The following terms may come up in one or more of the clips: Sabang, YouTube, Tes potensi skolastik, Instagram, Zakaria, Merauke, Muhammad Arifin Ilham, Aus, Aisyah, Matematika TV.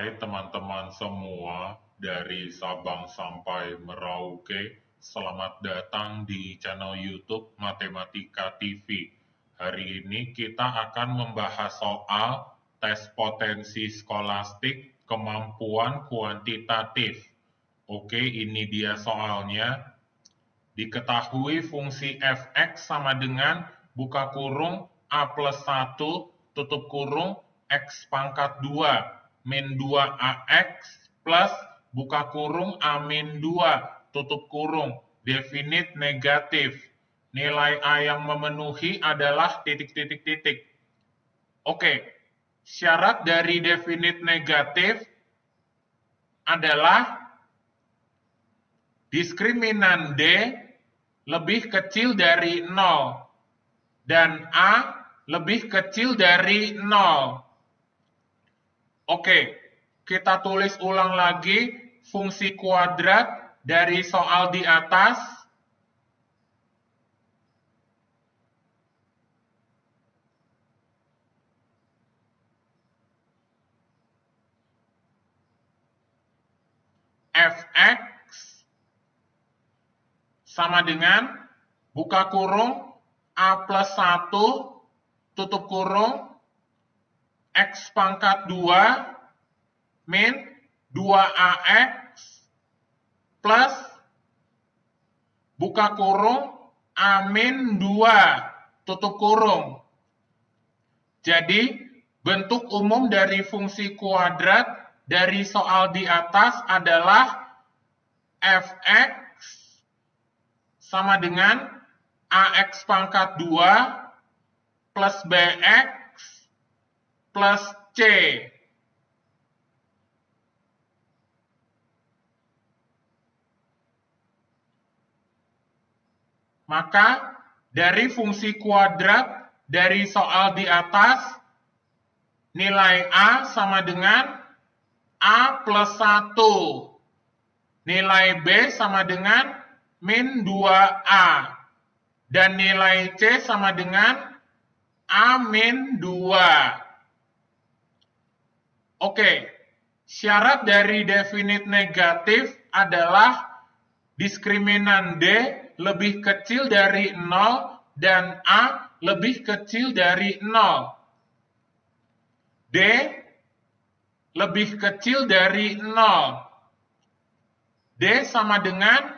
Hai teman-teman semua dari Sabang sampai Merauke, selamat datang di channel YouTube Matematika TV. Hari ini kita akan membahas soal tes potensi skolastik kemampuan kuantitatif. Oke, ini dia soalnya. Diketahui fungsi fx sama dengan buka kurung a plus 1 tutup kurung x pangkat 2 min 2ax plus buka kurung a min 2 tutup kurung definite negatif. Nilai a yang memenuhi adalah titik-titik-titik. Oke, syarat dari definite negatif adalah diskriminan d lebih kecil dari 0 dan a lebih kecil dari 0. Oke, kita tulis ulang lagi fungsi kuadrat dari soal di atas. Fx sama dengan buka kurung a plus 1 tutup kurung x pangkat 2 min 2ax plus buka kurung a min 2 tutup kurung. Jadi bentuk umum dari fungsi kuadrat dari soal di atas adalah fx sama dengan ax pangkat 2 plus bx plus C. Maka dari fungsi kuadrat dari soal di atas, nilai A sama dengan A plus 1. Nilai B sama dengan min 2A. Dan nilai C sama dengan A min 2. Oke, syarat dari definite negatif adalah diskriminan D lebih kecil dari 0 dan A lebih kecil dari 0. D lebih kecil dari 0. D sama dengan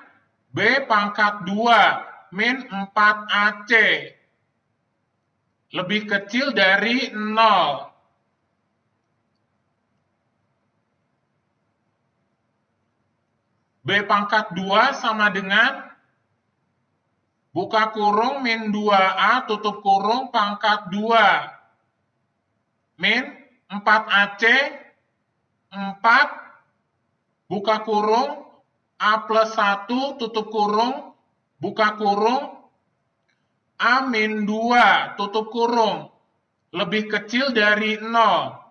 B pangkat 2 min 4AC. Lebih kecil dari 0. B pangkat 2 sama dengan buka kurung min 2A tutup kurung pangkat 2 min 4AC 4 buka kurung A plus 1 tutup kurung buka kurung A min 2 tutup kurung lebih kecil dari 0.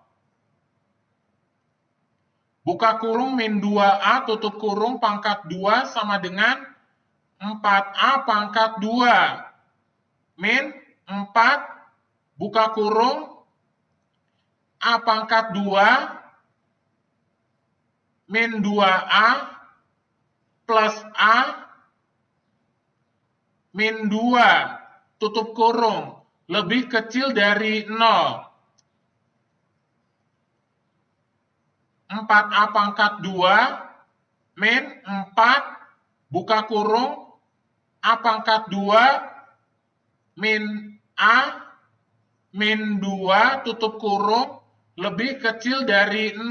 Buka kurung min 2A tutup kurung pangkat 2 sama dengan 4A pangkat 2 min 4 buka kurung A pangkat 2 min 2A plus A min 2 tutup kurung lebih kecil dari 0. 4A pangkat 2 min 4 buka kurung A pangkat 2 min A min 2 tutup kurung lebih kecil dari 0.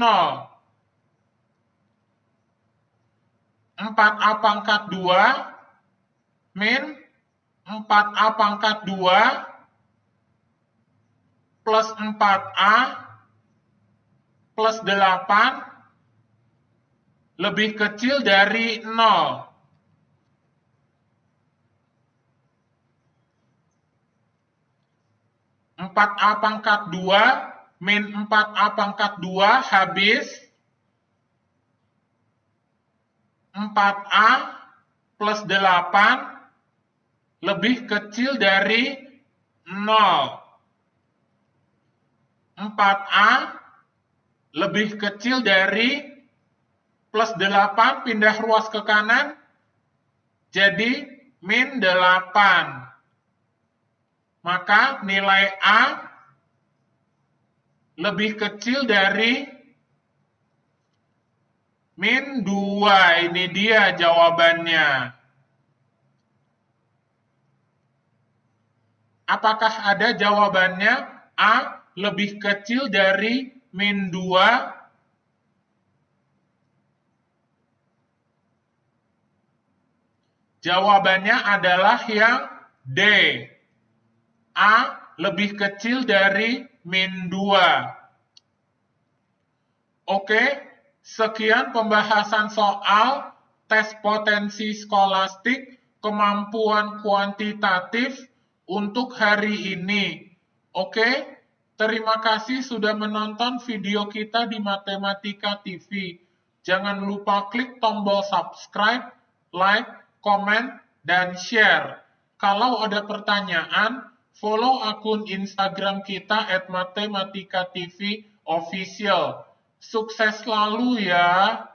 4A pangkat 2 min 4A pangkat 2 plus 4A plus 8 lebih kecil dari 0. Empat A pangkat 2 min 4A pangkat 2 habis 4A plus 8 lebih kecil dari 0. 4A lebih kecil dari plus 8, pindah ruas ke kanan, jadi min 8. Maka nilai A lebih kecil dari min 2. Ini dia jawabannya. Apakah ada jawabannya A lebih kecil dari min 2? Jawabannya adalah yang D. A lebih kecil dari min 2. Oke, sekian pembahasan soal tes potensi skolastik kemampuan kuantitatif untuk hari ini. Oke, terima kasih sudah menonton video kita di Matematika TV. Jangan lupa klik tombol subscribe, like, komen, dan share. Kalau ada pertanyaan, follow akun Instagram kita @matematikatv official. Sukses selalu ya!